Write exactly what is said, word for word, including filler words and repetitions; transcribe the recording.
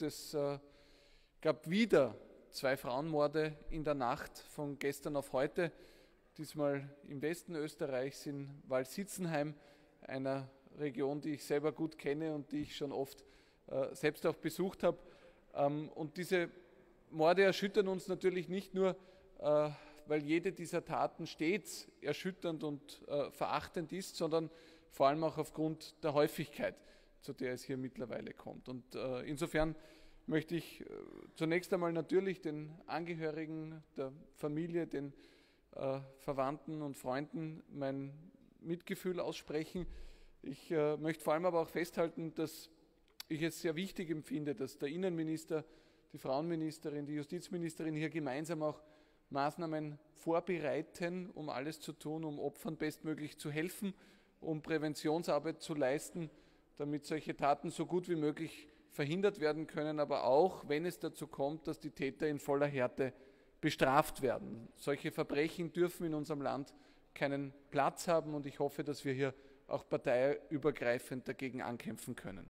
Es äh, gab wieder zwei Frauenmorde in der Nacht von gestern auf heute, diesmal im Westen Österreichs in Walsitzenheim, einer Region, die ich selber gut kenne und die ich schon oft äh, selbst auch besucht habe. Ähm, und diese Morde erschüttern uns natürlich nicht nur, äh, weil jede dieser Taten stets erschütternd und äh, verachtend ist, sondern vor allem auch aufgrund der Häufigkeit, zu der es hier mittlerweile kommt. Und äh, insofern möchte ich äh, zunächst einmal natürlich den Angehörigen der Familie, den äh, Verwandten und Freunden mein Mitgefühl aussprechen. Ich äh, möchte vor allem aber auch festhalten, dass ich es sehr wichtig empfinde, dass der Innenminister, die Frauenministerin, die Justizministerin hier gemeinsam auch Maßnahmen vorbereiten, um alles zu tun, um Opfern bestmöglich zu helfen, um Präventionsarbeit zu leisten, damit solche Taten so gut wie möglich verhindert werden können, aber auch, wenn es dazu kommt, dass die Täter in voller Härte bestraft werden. Solche Verbrechen dürfen in unserem Land keinen Platz haben und ich hoffe, dass wir hier auch parteiübergreifend dagegen ankämpfen können.